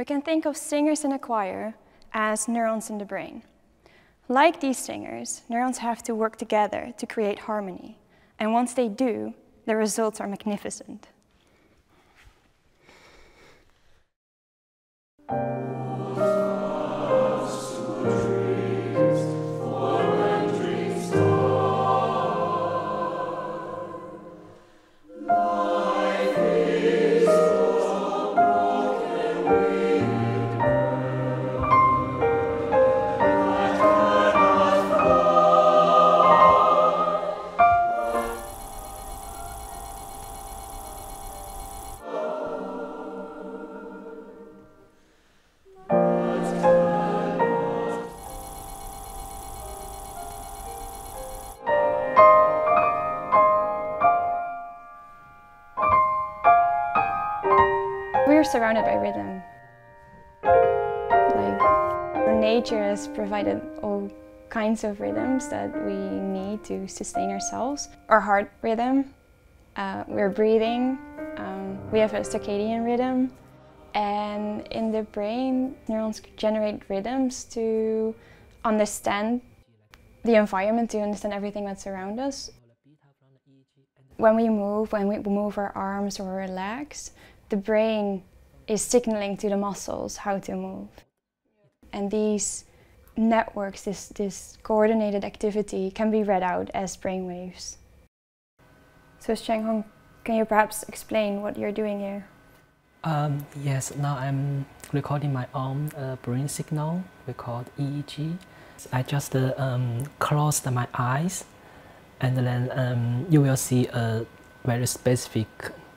We can think of singers in a choir as neurons in the brain. Like these singers, neurons have to work together to create harmony. And once they do, the results are magnificent. We're surrounded by rhythm. Like, nature has provided all kinds of rhythms that we need to sustain ourselves. Our heart rhythm, we're breathing, we have a circadian rhythm. And in the brain, neurons generate rhythms to understand the environment, to understand everything that's around us. When we move our arms or relax, the brain is signaling to the muscles how to move. And these networks, this coordinated activity, can be read out as brainwaves. So Sheng Hong, can you perhaps explain what you're doing here? Yes, now I'm recording my own brain signal, we call it EEG. I just closed my eyes, and then you will see a very specific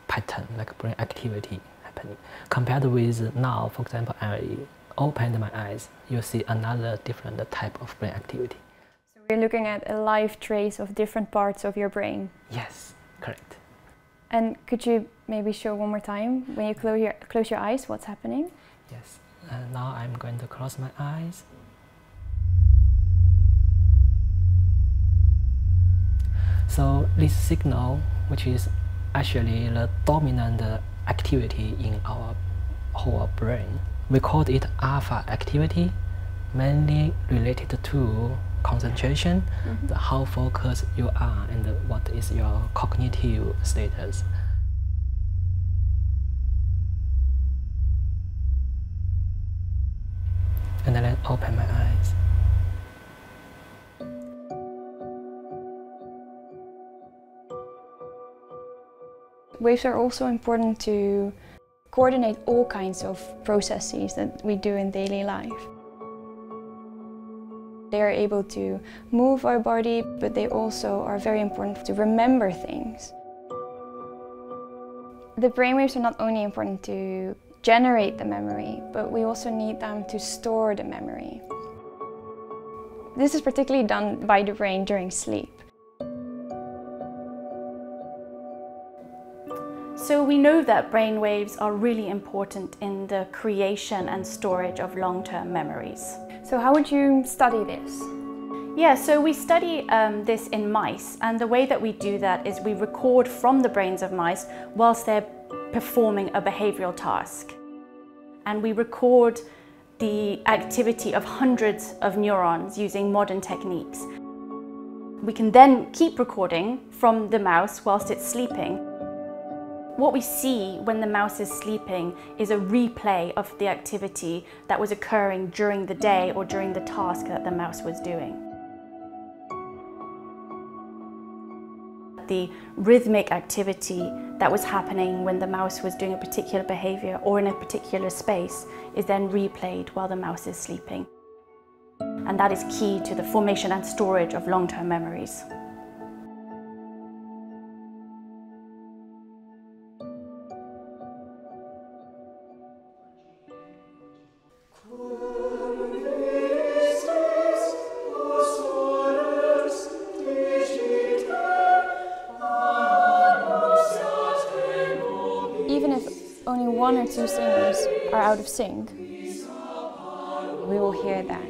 pattern, like brain activity happening. Compared with now, for example, I opened my eyes, you see another different type of brain activity. So we're looking at a live trace of different parts of your brain? Yes, correct. And could you maybe show one more time, when you close your eyes, what's happening? Yes, now I'm going to close my eyes. So this signal, which is actually the dominant activity in our whole brain. We call it alpha activity, mainly related to concentration, how focused you are and what is your cognitive status. And then I open my eyes. Waves are also important to coordinate all kinds of processes that we do in daily life. They are able to move our body, but they also are very important to remember things. The brainwaves are not only important to generate the memory, but we also need them to store the memory. This is particularly done by the brain during sleep. So we know that brainwaves are really important in the creation and storage of long-term memories. So how would you study this? Yeah, so we study this in mice, and the way that we do that is we record from the brains of mice whilst they're performing a behavioral task. And we record the activity of hundreds of neurons using modern techniques. We can then keep recording from the mouse whilst it's sleeping. What we see when the mouse is sleeping is a replay of the activity that was occurring during the day or during the task that the mouse was doing. The rhythmic activity that was happening when the mouse was doing a particular behavior or in a particular space is then replayed while the mouse is sleeping. And that is key to the formation and storage of long-term memories. Only one or two singers are out of sync, we will hear that.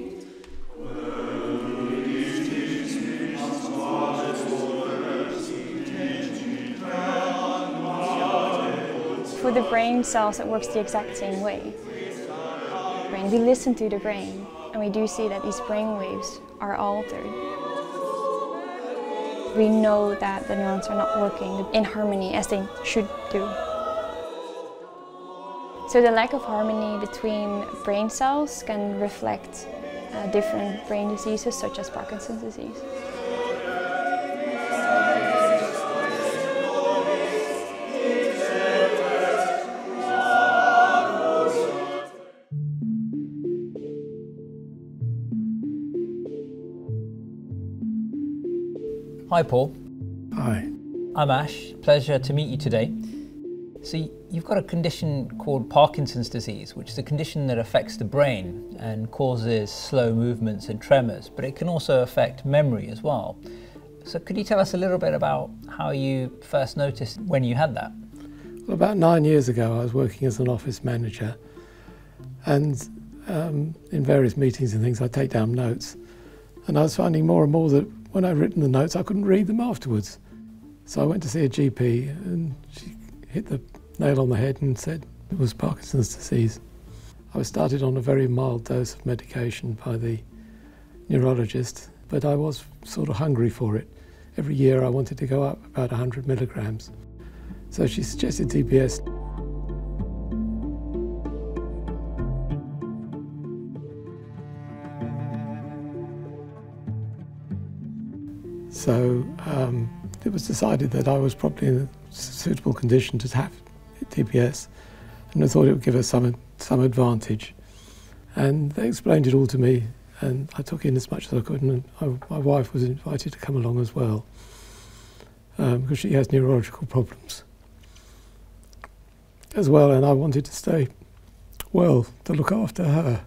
For the brain cells, it works the exact same way. mind, we listen to the brain, and we do see that these brain waves are altered. We know that the neurons are not working in harmony as they should do. So the lack of harmony between brain cells can reflect different brain diseases such as Parkinson's disease. Hi Paul. Hi. I'm Ash, pleasure to meet you today. So you've got a condition called Parkinson's disease, which is a condition that affects the brain and causes slow movements and tremors, but it can also affect memory as well. So could you tell us a little bit about how you first noticed when you had that? Well, about 9 years ago I was working as an office manager, and in various meetings and things I take down notes, and I was finding more and more that when I'd written the notes, I couldn't read them afterwards. So I went to see a GP, and she hit the nail on the head and said it was Parkinson's disease. I was started on a very mild dose of medication by the neurologist, but I was sort of hungry for it. Every year I wanted to go up about 100 milligrams. So she suggested DBS. So it was decided that I was probably in a suitable condition to have DBS, and I thought it would give us some advantage. And they explained it all to me, and I took in as much as I could, and my wife was invited to come along as well, because she has neurological problems as well, and I wanted to stay well to look after her.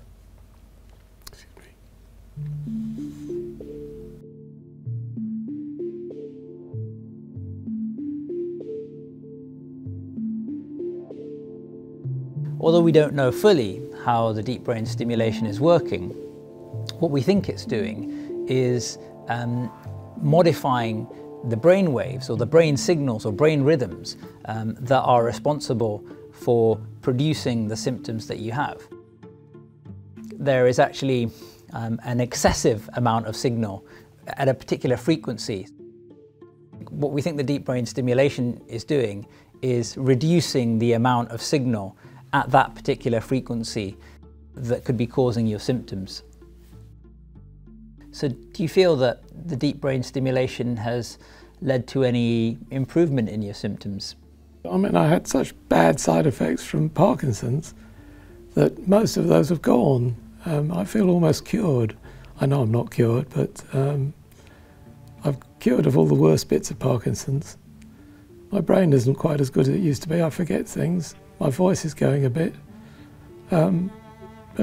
Although we don't know fully how the deep brain stimulation is working, what we think it's doing is modifying the brain waves or the brain signals or brain rhythms that are responsible for producing the symptoms that you have. There is actually an excessive amount of signal at a particular frequency. What we think the deep brain stimulation is doing is reducing the amount of signal at that particular frequency that could be causing your symptoms. So do you feel that the deep brain stimulation has led to any improvement in your symptoms? I mean, I had such bad side effects from Parkinson's that most of those have gone. I feel almost cured. I know I'm not cured, but I've cured of all the worst bits of Parkinson's. My brain isn't quite as good as it used to be. I forget things. My voice is going a bit, but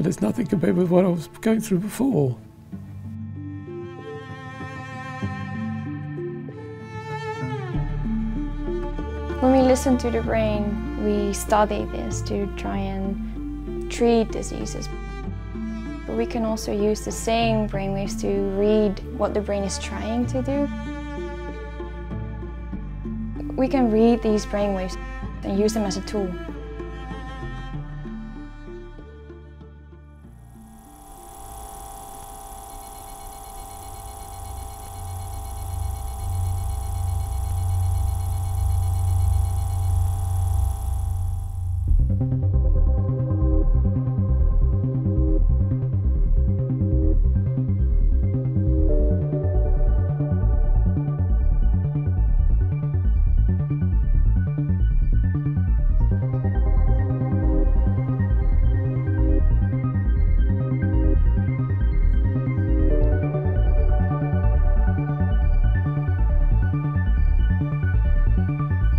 it's nothing compared with what I was going through before. When we listen to the brain, we study this to try and treat diseases. But we can also use the same brainwaves to read what the brain is trying to do. We can read these brainwaves and use them as a tool.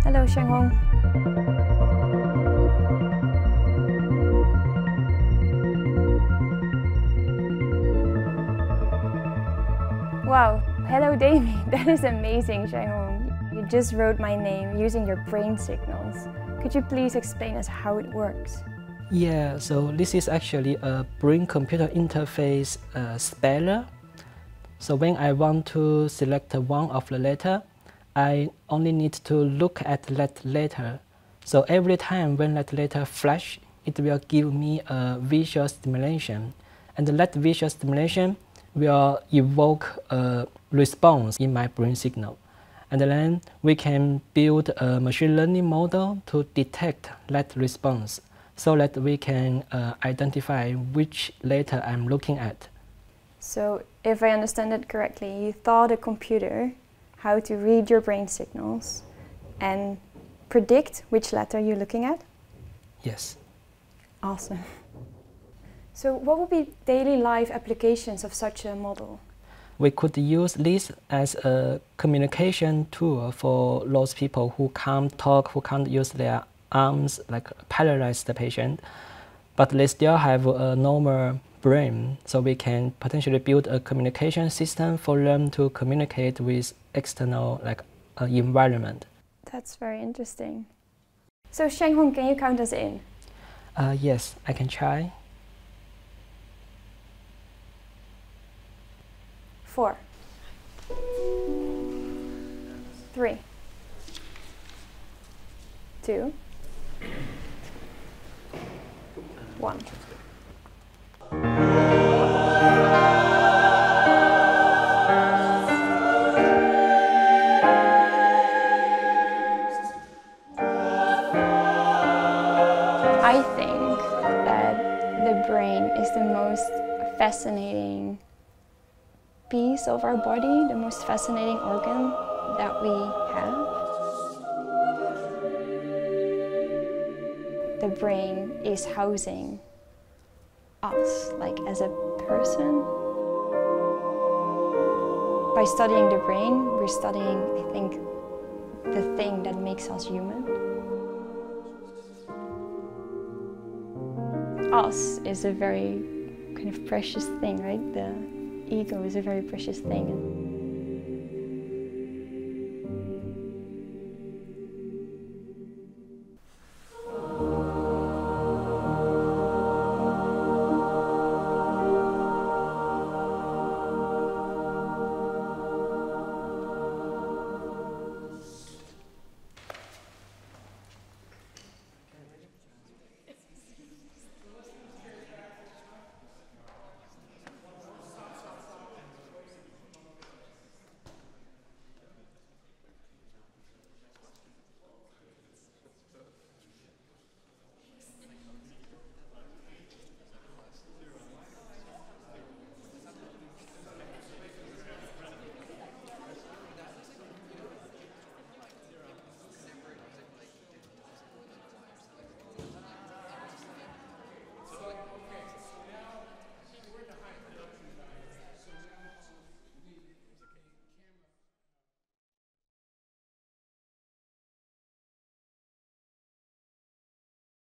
Hello, Sheng Hong. Wow, hello Davy, that is amazing, Sheng Hong. You just wrote my name using your brain signals. Could you please explain us how it works? Yeah, so this is actually a brain-computer interface speller. So when I want to select one of the letter, I only need to look at that letter. So every time when that letter flash, it will give me a visual stimulation, and that visual stimulation will evoke a response in my brain signal. And then we can build a machine learning model to detect that response so that we can identify which letter I'm looking at. So if I understand it correctly, you taught a computer how to read your brain signals and predict which letter you're looking at? Yes. Awesome. So what would be daily life applications of such a model? We could use this as a communication tool for those people who can't talk, who can't use their arms, like paralyzed patient, but they still have a normal brain, so we can potentially build a communication system for them to communicate with external environment. That's very interesting. So Sheng Hong, can you count us in? Yes, I can try. 4, 3, 2, 1. I think that the brain is the most fascinating piece of our body, the most fascinating organ that we have. The brain is housing us, as a person. By studying the brain, we're studying, I think, the thing that makes us human. Us is a very precious thing, right? The ego is a very precious thing.